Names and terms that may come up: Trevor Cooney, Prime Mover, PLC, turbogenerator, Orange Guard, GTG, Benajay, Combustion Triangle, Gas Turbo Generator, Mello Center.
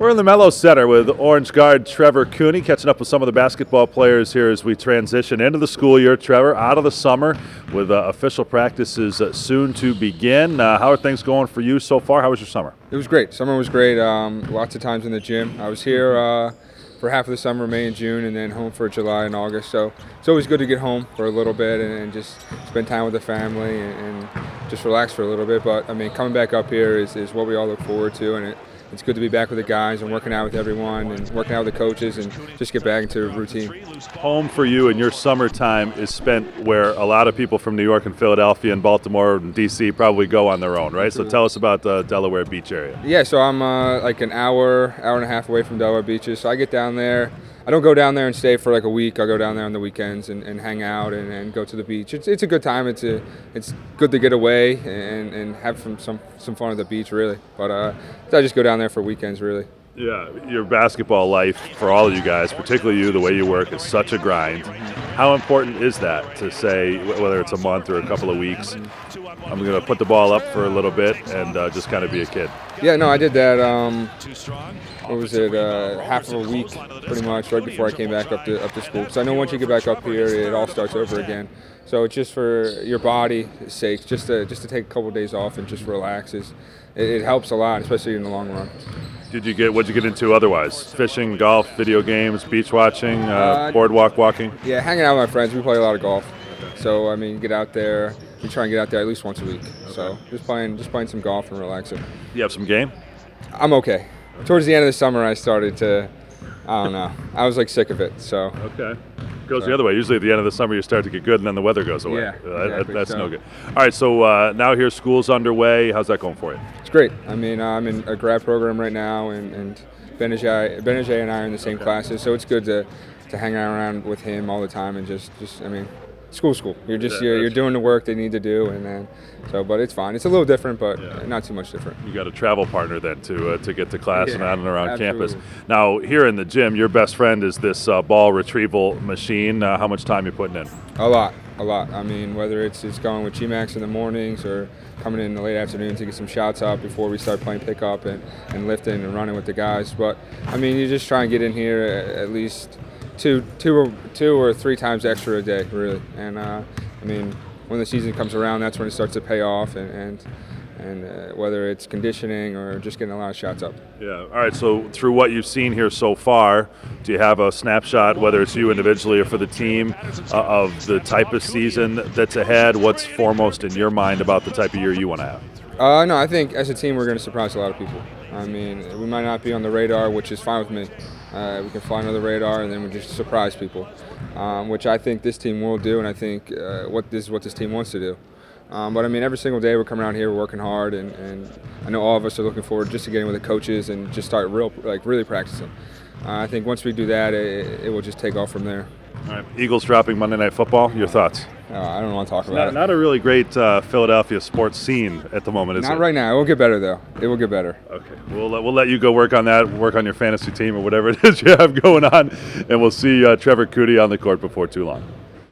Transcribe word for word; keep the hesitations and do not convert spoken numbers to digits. We're in the Mello Center with Orange Guard Trevor Cooney, catching up with some of the basketball players here as we transition into the school year. Trevor, out of the summer with uh, official practices uh, soon to begin. Uh, how are things going for you so far? How was your summer? It was great. Summer was great. Um, lots of times in the gym. I was here uh, for half of the summer, May and June, and then home for July and August. So it's always good to get home for a little bit and, and just spend time with the family and, and just relax for a little bit. But I mean, coming back up here is, is what we all look forward to, and it, it's good to be back with the guys and working out with everyone and working out with the coaches and just get back into routine. Home for you and your summertime is spent where a lot of people from New York and Philadelphia and Baltimore and D C probably go on their own, right? So tell us about the Delaware Beach area. Yeah, so I'm uh, like an hour, hour and a half away from Delaware Beaches. So I get down there. I don't go down there and stay for like a week. I go down there on the weekends and, and hang out and, and go to the beach. It's, it's a good time. It's a, it's good to get away and, and have some, some, some fun at the beach, really. But uh, I just go down there for weekends, really. Yeah, your basketball life for all of you guys, particularly you, the way you work, is such a grind. How important is that to say, whether it's a month or a couple of weeks, I'm going to put the ball up for a little bit and uh, just kind of be a kid? Yeah, no, I did that, um, what was it, uh, half of a week pretty much right before I came back up to, up to school. Because I know once you get back up here, it all starts over again. So it's just for your body's sake, just to, just to take a couple of days off and just relax. It, it helps a lot, especially in the long run. Did you get, what'd you get into otherwise? Fishing, golf, video games, beach watching, uh, uh, boardwalk walking? Yeah, hanging out with my friends. We play a lot of golf. So, I mean, get out there. We try and get out there at least once a week. Okay. So just playing, just playing some golf and relaxing. You have some game? I'm okay. Towards the end of the summer, I started to, I don't know. I was like sick of it, so. Okay. Goes the other way. Usually at the end of the summer you start to get good and then the weather goes away. Yeah, exactly. that, that's so. No good. All right, so uh, now here school's underway. How's that going for you? It's great. I mean, I'm in a grad program right now, and, and Benajay, Benajay and I are in the same okay. classes, so it's good to, to hang around with him all the time and just, just I mean, school, school. You're just yeah, you're, you're doing the work they need to do, and then so. But it's fine. It's a little different, but yeah. not too much different. You got a travel partner then to uh, to get to class yeah, and on and around absolutely. campus. Now here in the gym, your best friend is this uh, ball retrieval machine. Uh, how much time you putting in? A lot, a lot. I mean, whether it's it's going with G Max in the mornings or coming in the late afternoon to get some shots up before we start playing pickup and and lifting and running with the guys. But I mean, you just try and get in here at, at least. Two, two, or, two or three times extra a day, really. And uh, I mean, when the season comes around, that's when it starts to pay off, and and, and uh, whether it's conditioning or just getting a lot of shots up. Yeah. All right. So through what you've seen here so far, do you have a snapshot, whether it's you individually or for the team, uh, of the type of season that's ahead? What's foremost in your mind about the type of year you want to have? Uh, no, I think as a team we're going to surprise a lot of people. I mean, we might not be on the radar, which is fine with me. Uh, we can fly under the radar, and then we just surprise people, um, which I think this team will do, and I think uh, what this is what this team wants to do. Um, but I mean, every single day we're coming out here, we're working hard, and, and I know all of us are looking forward just to getting with the coaches and just start real, like really practicing. Uh, I think once we do that, it, it will just take off from there. All right, Eagles dropping Monday Night Football. Your thoughts? No, I don't want to talk about not, it. Not a really great uh, Philadelphia sports scene at the moment, is not it? Not right now. It will get better, though. It will get better. Okay. We'll, uh, we'll let you go work on that, work on your fantasy team or whatever it is you have going on, and we'll see uh, Trevor Cooney on the court before too long.